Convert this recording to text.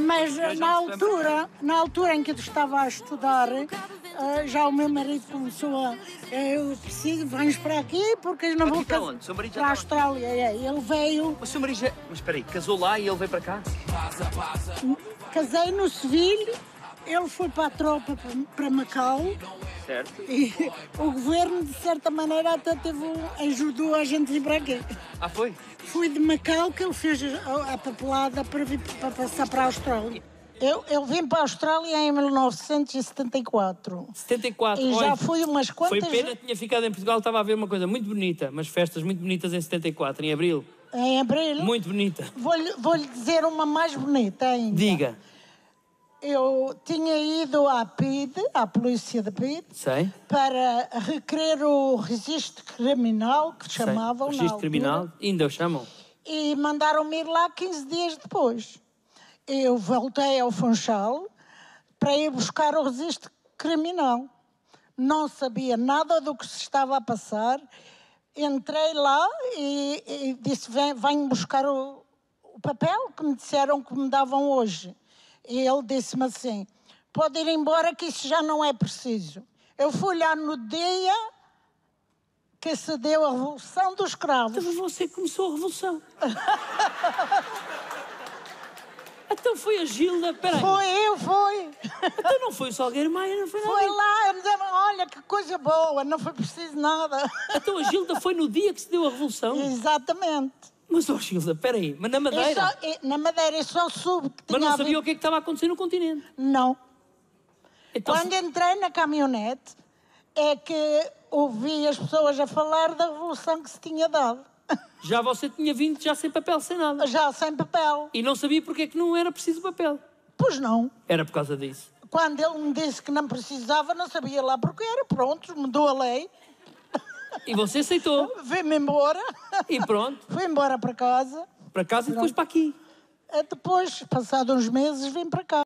Mas na altura em que eu estava a estudar, já o meu marido começou a... Eu preciso, vens para aqui porque não vou... Para a Austrália, é. Ele veio... Mas o seu marido já... Mas espera aí, casou lá e ele veio para cá? Casei no Sevilho, ele foi para a tropa, para Macau. Certo. E o governo, de certa maneira, até ajudou a gente vir para aqui. Ah, foi? Fui de Macau que ele fez a papelada para passar para a Austrália. Eu vim para a Austrália em 1974. 74, e já fui umas quantas... Foi pena, tinha ficado em Portugal, estava a ver uma coisa muito bonita, umas festas muito bonitas em 74, em abril. Em abril? Muito bonita. Vou-lhe dizer uma mais bonita ainda. Diga. Eu tinha ido à PIDE, à polícia de PIDE, sei, para requerer o registro criminal, que chamavam. O registro criminal, ainda o chamam. E mandaram-me ir lá 15 dias depois. Eu voltei ao Funchal para ir buscar o registro criminal. Não sabia nada do que se estava a passar. Entrei lá e disse, venho buscar o papel que me disseram que me davam hoje. E ele disse-me assim, pode ir embora que isso já não é preciso. Eu fui lá no dia que se deu a Revolução dos Cravos. Então você começou a Revolução. Então foi a Gilda, peraí. Foi eu. Então não foi o Salgueiro Maia, não foi nada. Foi lá, eu me disse, olha que coisa boa, não foi preciso nada. Então a Gilda foi no dia que se deu a Revolução. Exatamente. Mas, oh, Gilda, peraí, mas na Madeira? Na Madeira, eu só soube que tinha... Mas não sabia o que é que estava a acontecer no continente? Não. Então, quando entrei na caminhonete, é que ouvi as pessoas a falar da revolução que se tinha dado. Já você tinha vindo já sem papel, sem nada? Já sem papel. E não sabia porque é que não era preciso papel? Pois não. Era por causa disso? Quando ele me disse que não precisava, não sabia lá porque era, pronto, mudou a lei. E você aceitou. Vim-me embora. E pronto. Fui embora para casa. Para casa e depois para aqui. Depois, passados uns meses, vim para cá.